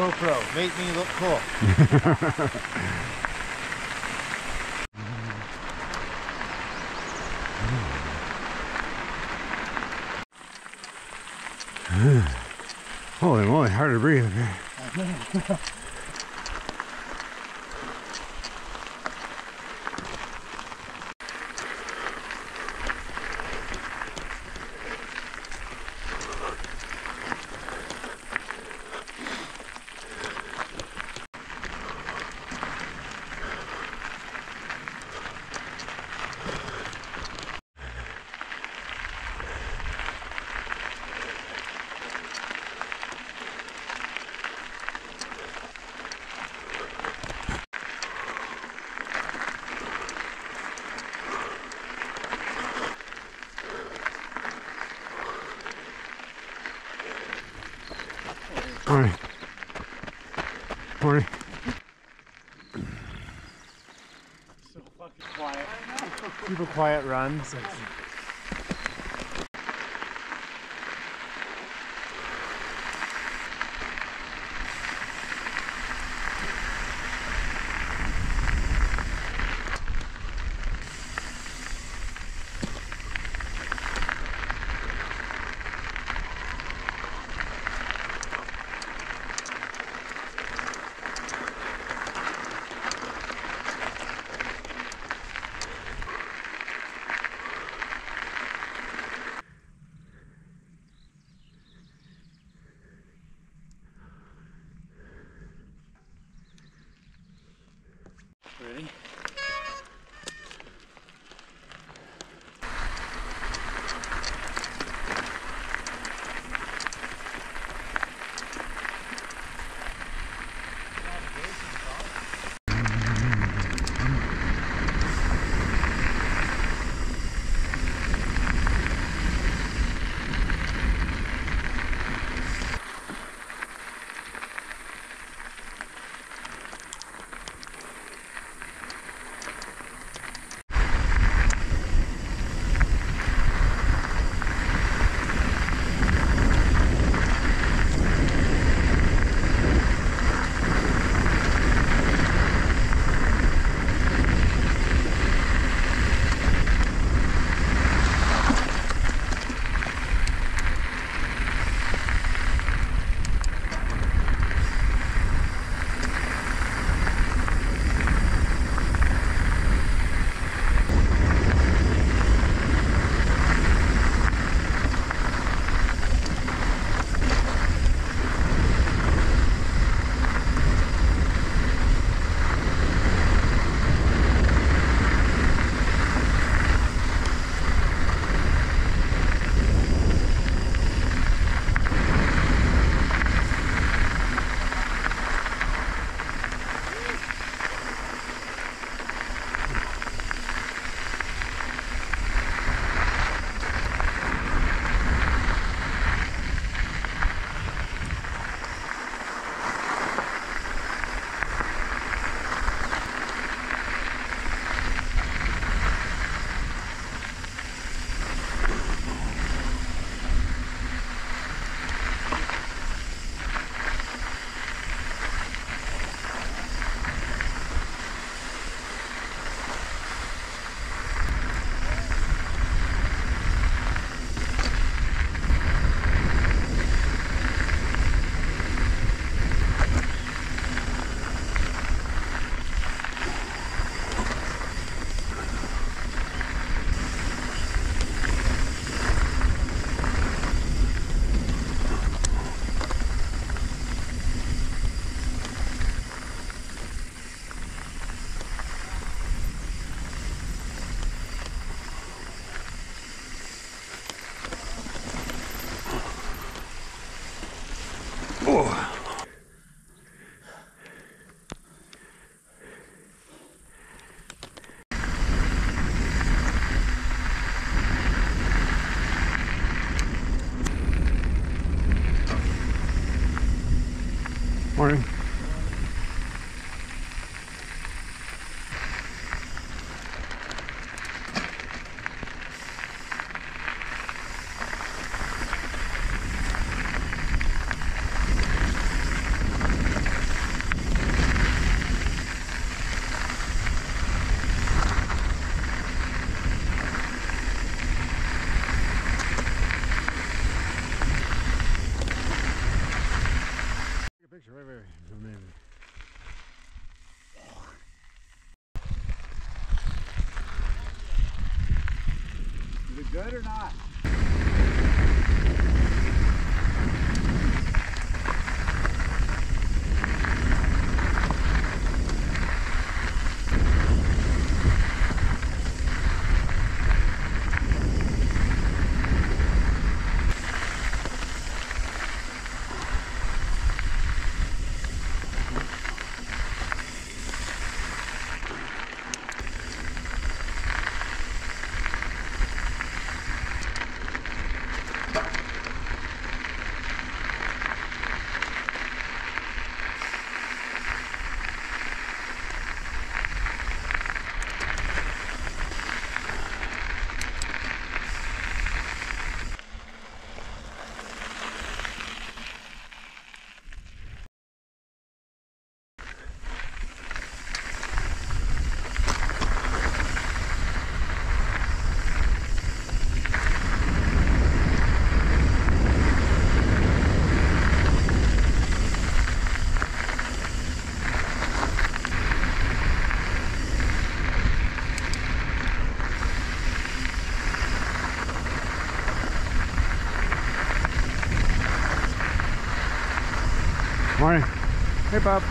GoPro, make me look cool. Holy moly, hard to breathe up here. Morning. Morning. So fucking quiet. I know. Keep a quiet run. So Good or not? Morning. Hey, Bob.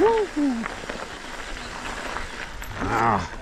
Woo-hoo. Ah.